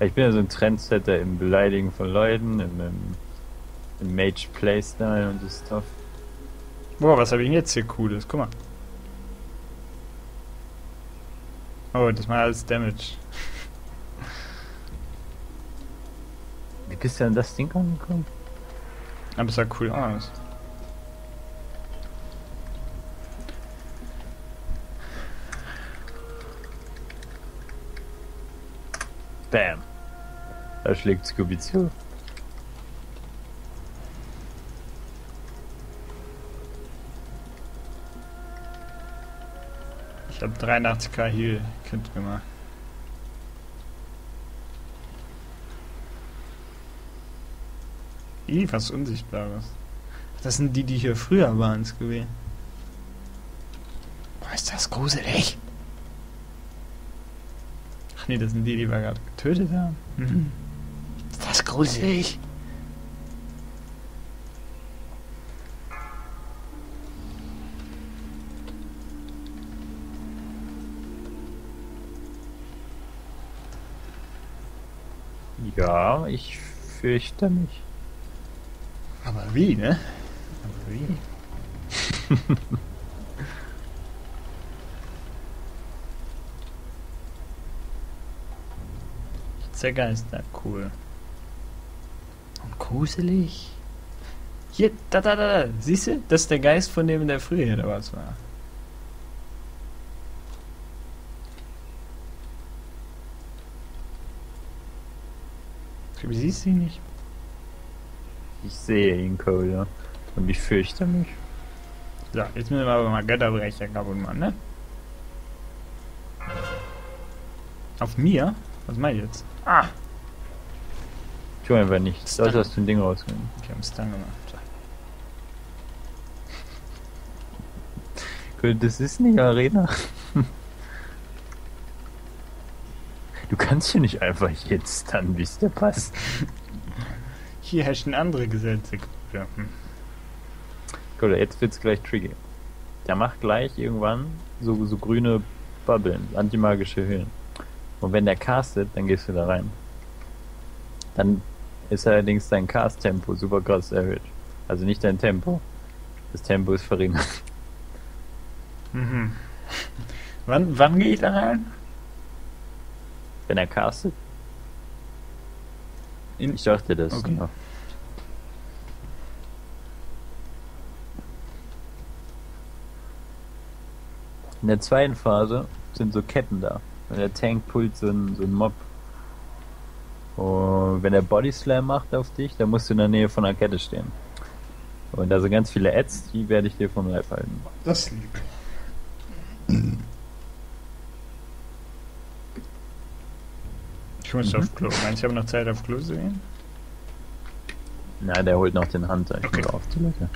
Ich bin ja so ein Trendsetter im Beleidigen von Leuten, im Mage-Playstyle und so Stuff. Boah, was habe ich denn jetzt hier Cooles? Guck mal. Oh, das macht alles Damage. Wie bist du an das Ding angekommen? Aber es sah cool aus. Bam! Da schlägt Scooby zu. Ich hab 83k Heal-Kind gemacht. Ih, was Unsichtbares. Das sind die, die hier früher waren, Scooby. Boah, ist das gruselig! Ach nee, das sind die, die wir gerade getötet haben. Mhm. Ist das gruselig! Ja, ich fürchte mich. Aber wie, ne? Aber wie? Zecker ist da cool. Und gruselig. Hier, da. Siehst du? Das ist der Geist, von dem in der Frühe da was war. Du siehst ihn nicht. Ich sehe ihn, Cole. Und ich fürchte mich. So, jetzt müssen wir aber mal Götterbrecher kaputt machen, ne? Auf mir? Was meinst du jetzt? Ah! Tu einfach nichts. Stun. Also hast du ein Ding rausgenommen. Ich hab einen Stun gemacht. Cole, das ist nicht Arena. Du kannst hier nicht einfach jetzt dann, wie es dir passt. Hier herrschen andere Gesetze. Ja. Cool, jetzt wird's gleich tricky. Der macht gleich irgendwann so grüne Bubbeln, antimagische Höhlen. Und wenn der castet, dann gehst du da rein. Dann ist allerdings dein Cast-Tempo super krass erhöht. Also nicht dein Tempo. Das Tempo ist verringert. Mhm. Wann gehe ich da rein? Wenn er castet? Ich dachte das. Okay. Genau. In der zweiten Phase sind so Ketten da. Wenn der Tank pullt so ein Mob. Und wenn der Body Slam macht auf dich, dann musst du in der Nähe von einer Kette stehen. Und da sind ganz viele Ads, die werde ich dir vom Leib halten. Das lieb. Ich muss auf Klo. Meinst du, ich habe noch Zeit auf Klo zu gehen? Nein, der holt noch den Hunter. Ich okay. Muss auf die Leute.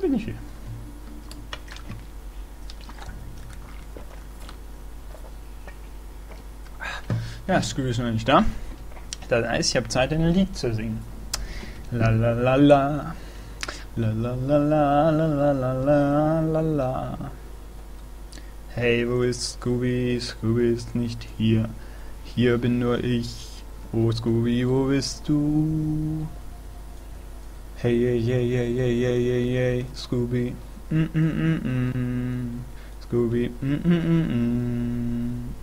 Bin ich hier. Ja, Screw ist noch nicht da. Das heißt, ich habe Zeit, ein Lied zu singen. La la la la. La la la la la la la la la. Hey, wo ist Scooby? Scooby ist nicht hier. Hier bin nur ich. Oh Scooby, wo bist du? Hey, hey, hey, hey, hey, hey, hey, hey, Scooby. Mm mm mm. Scooby. Mm mm mm.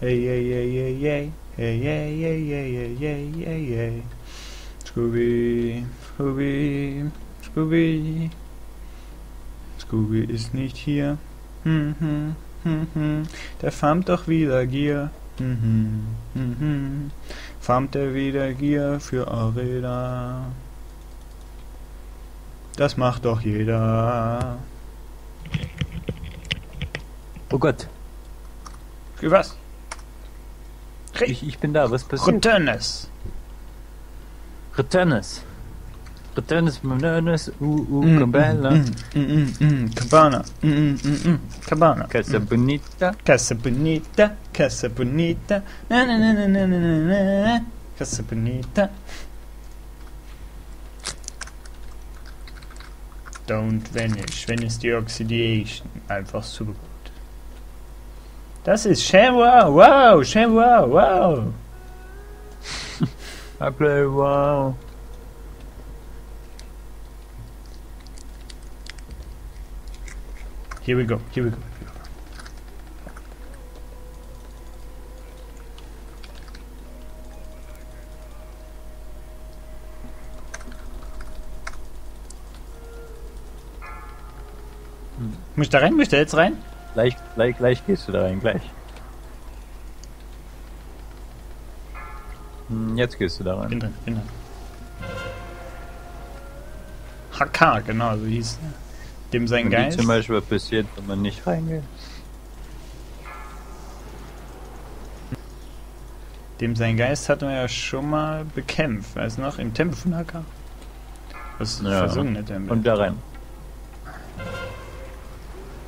Hey, hey, hey, hey, hey. Hey, hey, hey, hey, hey, hey, hey. Scooby, Scooby, Scooby. Scooby ist nicht hier. Hm, hm, hm, hm. Der farmt doch wieder Gier. Hm, hm, hm, hm. Farmt er wieder Gier für Aurela. Das macht doch jeder. Oh Gott. Was? Ich bin da, was passiert? Returnes. Returnes. Returnes, Returnes, Cabana. Cabana. Cabana. Casa Bonita. Casa Bonita. Casa Bonita. Na na na na na na na. Casa Bonita. Don't vanish. Vanish the oxidation. Einfach super gut. Das ist Shenhua. Wow. Shenhua. Wow. I play wow. Here we go, here we go. Muss ich da rein? Muss ich da jetzt rein? Gleich gehst du da rein, gleich. Jetzt gehst du da rein. Bin drin. HK, genau, so hieß es. Dem sein Geist. Zum Beispiel passiert, wenn man nicht reingeht. Dem sein Geist hatten wir ja schon mal bekämpft, weißt du noch? Im Tempel von Haka. Das ja. Versungene Tempel. Und da rein.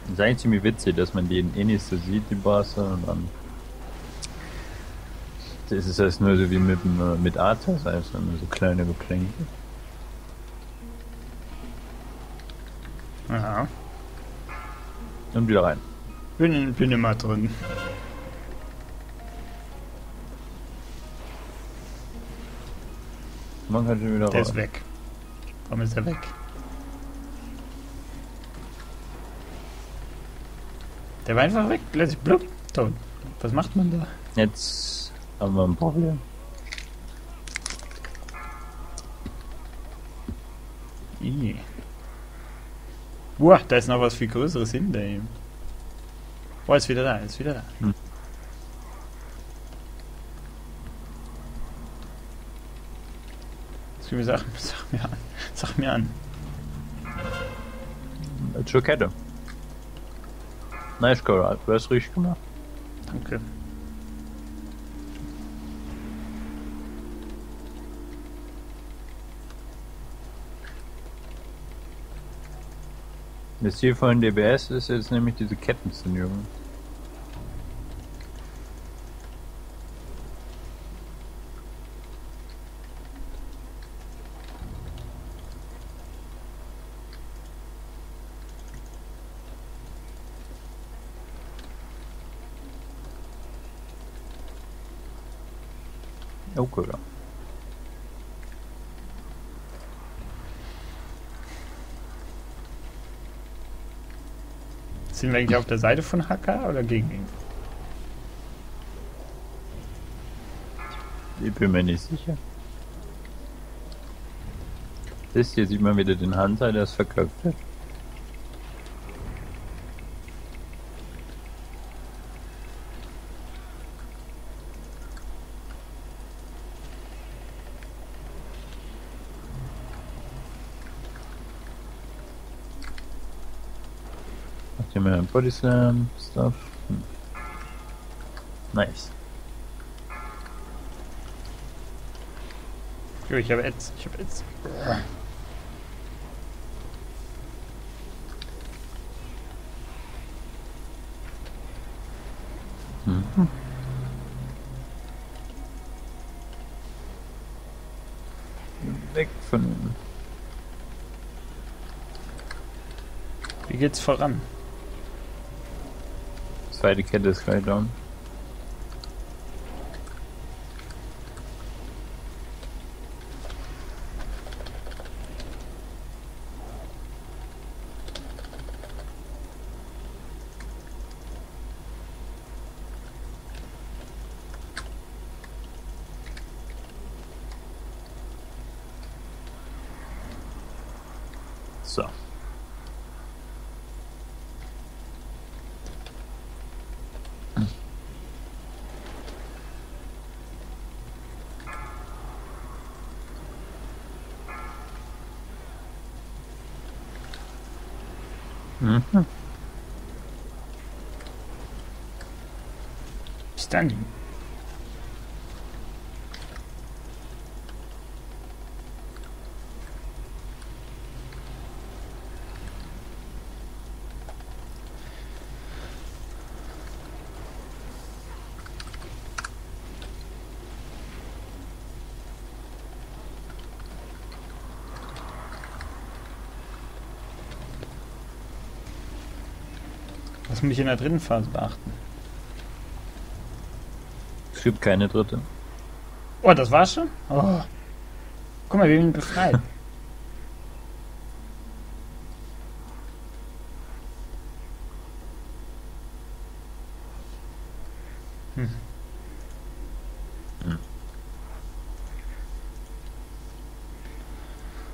Das ist eigentlich ziemlich witzig, dass man die in Innis so sieht, die Barca, und dann. Das ist das nur so wie mit Arthas, also so kleine Geplänke. Aha. Und wieder rein. Bin immer drin. Man kann schon wieder raus. Der ist weg. Warum ist er weg? Der war einfach weg. Plötzlich blub. Tot. Was macht man da? Jetzt haben wir ein Problem. Ih. Boah, da ist noch was viel Größeres hinter ihm. Boah, ist wieder da, ist wieder da. Hm. Sag mir an. Zur Kette. Nice, Coral. Du hast richtig gemacht. Danke. Das Ziel von DBS ist jetzt nämlich diese Kettenszenierung. Okay. Sind wir eigentlich auf der Seite von Hacker oder gegen ihn? Ich bin mir nicht sicher. Das hier sieht man wieder den Hunter, der es verköpft hat. Body slam stuff. Hm. Nice. Ich habe jetzt. 5. Wie geht's voran? Zweite Kette ist gleich down. So. Standing. Lass mich in der dritten Phase beachten. Es gibt keine dritte. Oh, das war's schon? Oh. Guck mal, wir haben ihn befreit.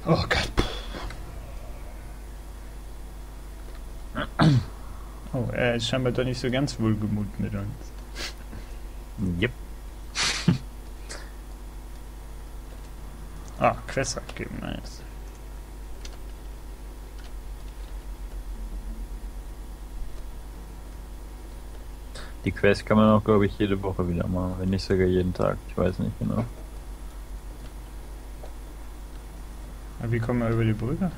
Oh Gott. Oh, er ist scheinbar doch nicht so ganz wohlgemut mit uns. Yep. Ah, Quest abgeben, nice. Die Quest kann man auch, glaube ich, jede Woche wieder machen, wenn nicht sogar jeden Tag, ich weiß nicht genau. Aber wie kommen wir über die Brücke?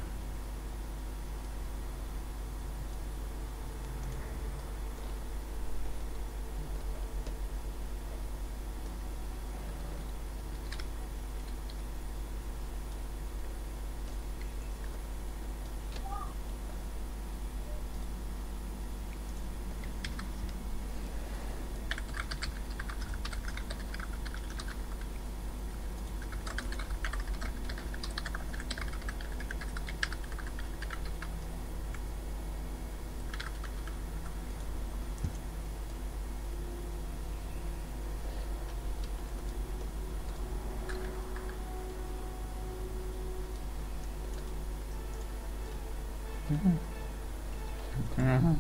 Mhm.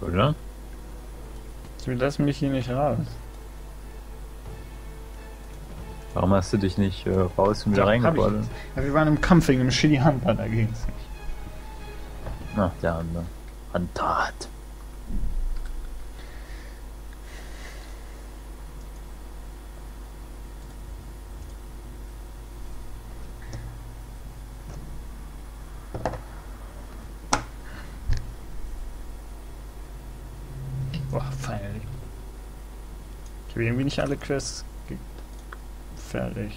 Oder? Du lässt mich hier nicht raus. Warum hast du dich nicht raus und wieder reingebaut? Ja, wir waren im Kampf gegen den Shitty Hunter, da ging's nicht. Ach, der andere. Hunter hat. Boah, feierlich. Ich habe irgendwie nicht alle Quests fertig.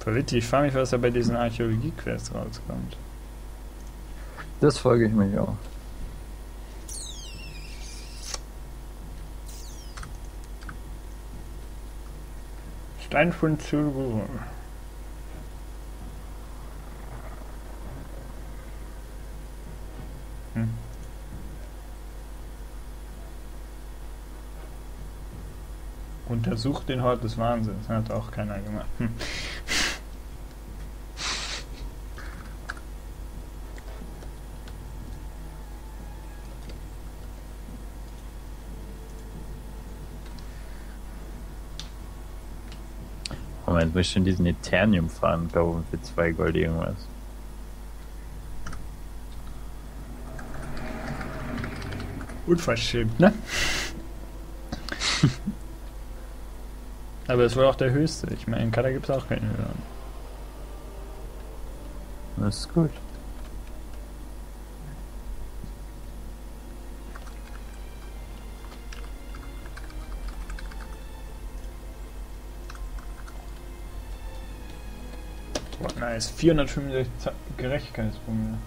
Verwitti, ich frage mich, was da bei diesen Archäologie-Quests rauskommt. Das folge ich mir auch. Steinfund zu Ruhe. Untersucht den Hort des Wahnsinns, hat auch keiner gemacht. Moment, muss ich in diesen Eternium fahren, glaube ich, für 2 Gold irgendwas. Unverschämt, ne? Aber es war auch der höchste. Ich meine, in Katar gibt es auch keine höheren. Das ist gut. Kreis. 465 Gerechtigkeitspunkte.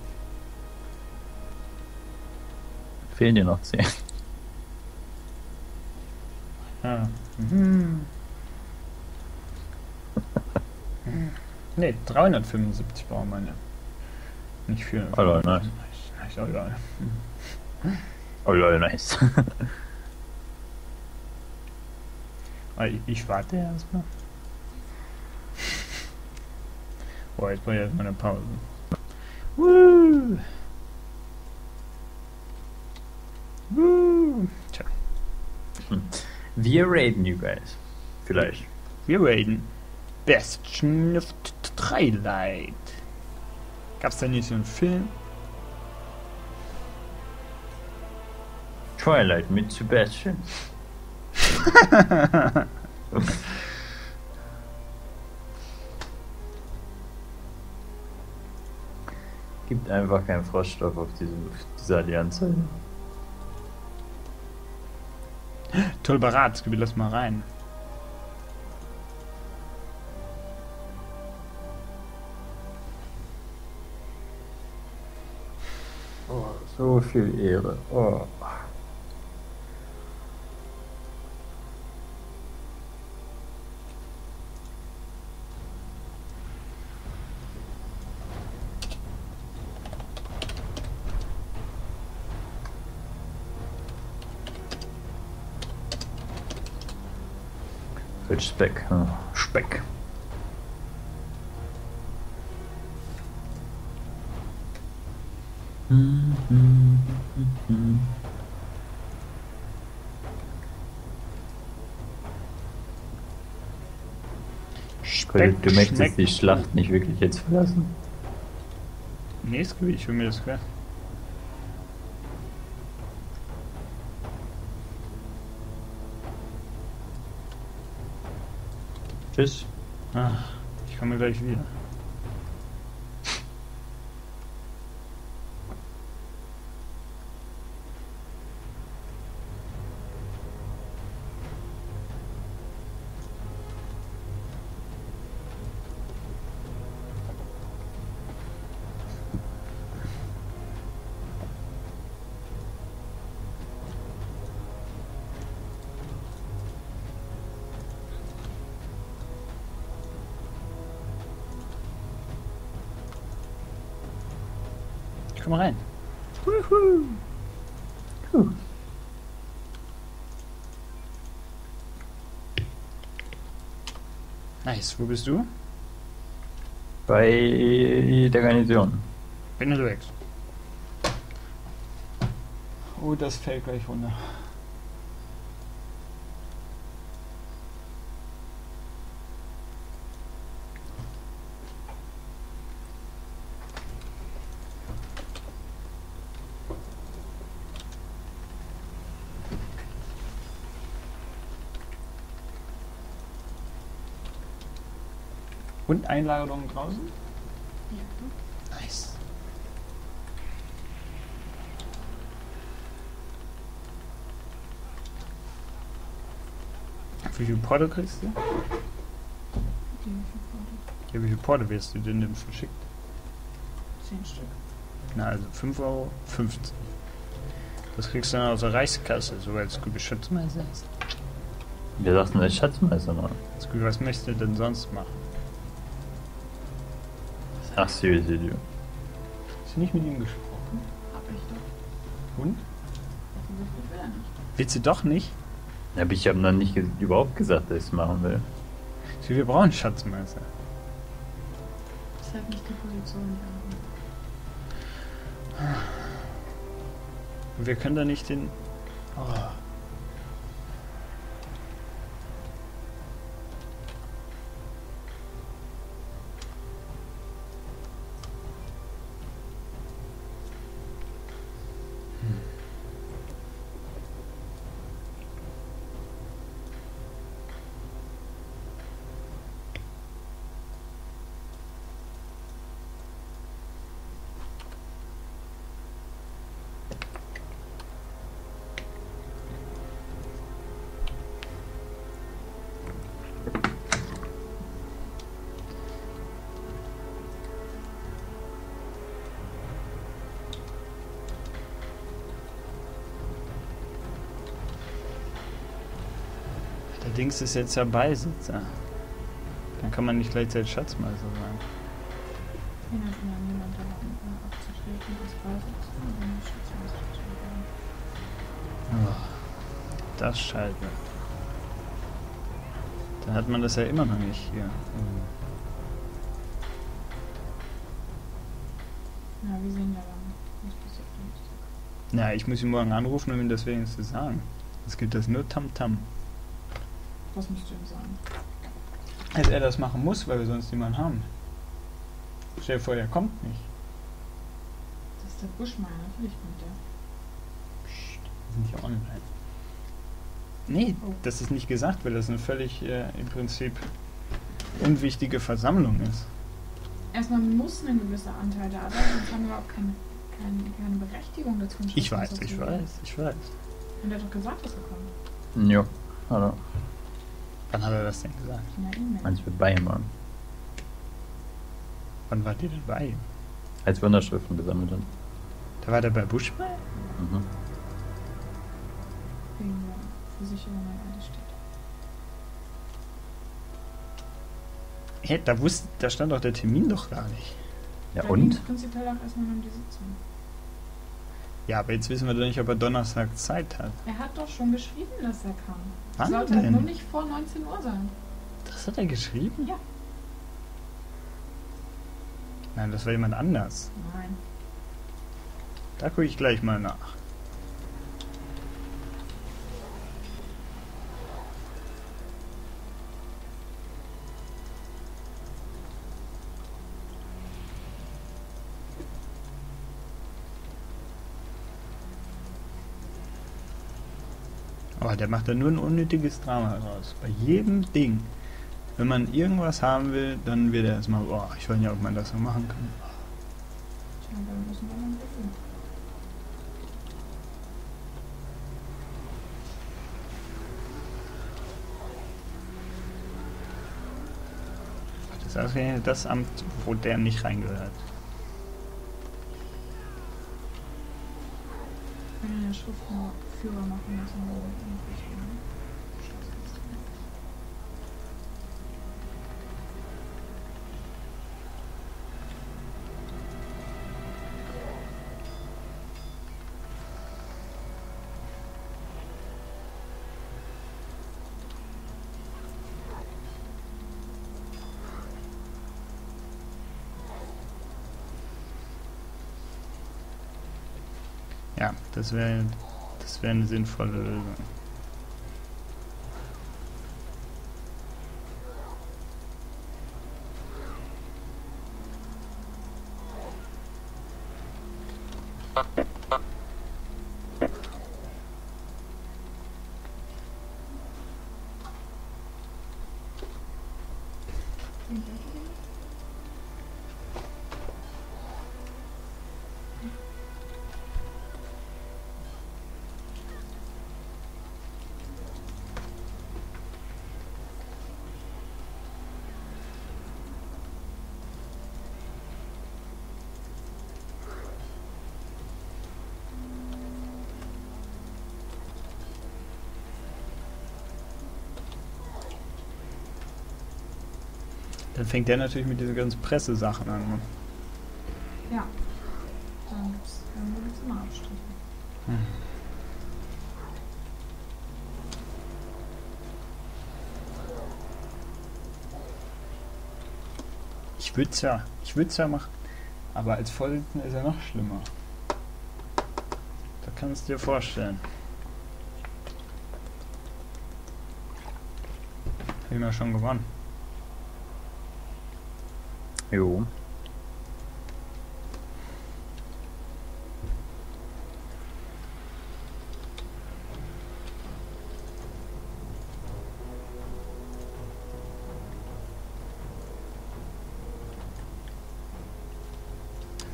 Fehlen dir noch 10. Ah. Mhm. Ne, 375 brauchen meine. Nicht 400. Oh, nice. Nice, oh, lol. Oh, lol, nice. Ich warte erstmal. Boah, jetzt brauche ich erstmal eine Pause. Woo! Woo! Tja. Wir raiden, you guys. Vielleicht. Wir raiden. Bastion of Twilight. Gab's da nicht so einen Film? Twilight mit Sebastian. Gibt einfach keinen Froschstoff auf dieser Allianz. Tolbarat, gib das mal rein. Oh, so viel Ehre. Oh. Speck, hm. Speck. Speck, du möchtest die Schlacht nicht wirklich jetzt verlassen? Nee, es gibt, ich will mir das quer. Tschüss. Ach, ich komme gleich wieder. Komm rein. Wuhu. Cool. Nice, wo bist du? Bei der Garnison. Bin unterwegs. Oh, das fällt gleich runter. Und Einlagerung draußen? Ja. Nice. Wie viel Porto kriegst du? Ja, wie viel Porto wirst du denn verschickt? 10 Stück. Na, also 5,50 €. Das kriegst du dann aus der Reichskasse, soweit es gute Schatzmeister ist. Wir sagten, das Schatzmeister noch. Was möchtest du denn sonst machen? Ach, Silvio. Hast du nicht mit ihm gesprochen? Hab ich doch. Und? Willst du doch nicht? Ja, aber ich habe noch nicht überhaupt gesagt, dass ich es machen will. Silvio, wir brauchen Schatzmeister. Ich habe nicht die Position hier. Wir können da nicht den... Oh. Der Dings ist jetzt ja Beisitzer. Dann kann man nicht gleichzeitig Schatzmeister sein. Das Scheiße. Dann hat man das ja immer noch nicht hier. Na, wir sehen ja dann. Na, ich muss ihn morgen anrufen, um ihm das wenigstens zu sagen. Es gibt das nur Tamtam. Was musst du ihm sagen? Dass er das machen muss, weil wir sonst niemanden haben. Stell dir vor, er kommt nicht. Das ist der Buschmann, natürlich kommt der. Psst, wir sind ja online. Nee, oh. Das ist nicht gesagt, weil das eine völlig im Prinzip unwichtige Versammlung ist. Erstmal muss ein gewisser Anteil da sein, sonst haben wir überhaupt keine Berechtigung dazu. Ich weiß. Und er hat doch gesagt, dass er kommt. Jo, hallo. Wann hat er das denn gesagt? Als wir bei ihm waren. Wann wart ihr denn bei ihm? Als wir Unterschriften gesammelt haben. Da war der bei Buschmann? Mhm. Wegen der Physik über meiner Erde steht. Hä, da stand doch der Termin doch gar nicht. Ja, da und? Prinzipiell auch erstmal um die Sitzung. Ja, aber jetzt wissen wir doch nicht, ob er Donnerstag Zeit hat. Er hat doch schon geschrieben, dass er kann. Wann sollte denn? Nur nicht vor 19 Uhr sein. Das hat er geschrieben? Ja. Nein, das war jemand anders. Nein. Da gucke ich gleich mal nach. Oh, der macht da nur ein unnötiges Drama raus. Bei jedem Ding. Wenn man irgendwas haben will, dann wird er erstmal, boah, ich weiß nicht, ob man das so machen kann. Tja, dann müssen wir mal gucken. Das ist also das Amt, wo der nicht reingehört. Wenn er den Schriftführer machen muss, dann irgendwie. Ja, das wäre eine sinnvolle Lösung. Dann fängt der natürlich mit diesen ganzen Pressesachen an. Ne? Ja. Dann gibt es immer Abstriche. Ich würde es ja machen. Aber als Vorsitzender ist er noch schlimmer. Da kannst du dir vorstellen. Hab ich mir schon gewonnen. Jo.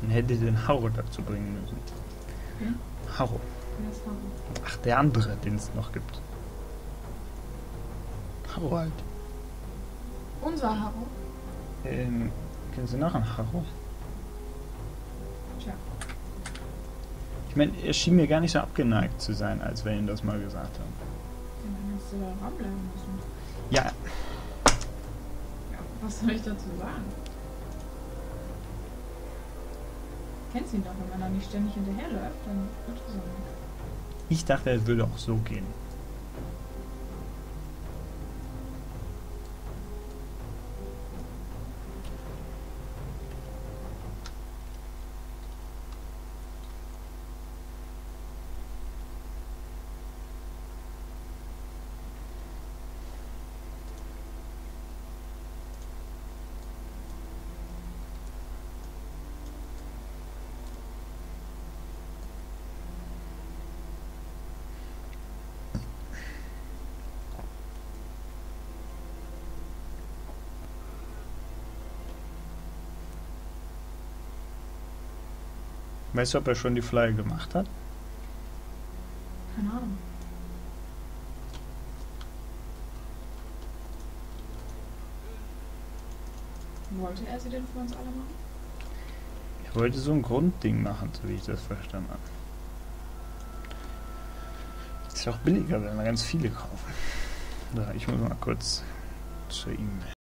Dann hätte ich den Haro dazu bringen müssen. Hm? Haro. Ach, der andere, den es noch gibt. Haro halt. Unser Haro? Kennen Sie noch einen Haro? Tja. Ich meine, er schien mir gar nicht so abgeneigt zu sein, als wir ihm das mal gesagt haben. Ja, du da dranbleiben müssen. Ja. Ja. Was soll ich dazu sagen? Du kennst ihn doch, wenn man da nicht ständig hinterherläuft, dann wird es so nicht. Ich dachte, er würde auch so gehen. Weißt du, ob er schon die Flagge gemacht hat? Keine Ahnung. Wollte er sie denn für uns alle machen? Er wollte so ein Grundding machen, so wie ich das verstanden habe. Ist ja auch billiger, wenn wir ganz viele kaufen. So, ich muss mal kurz zu ihm.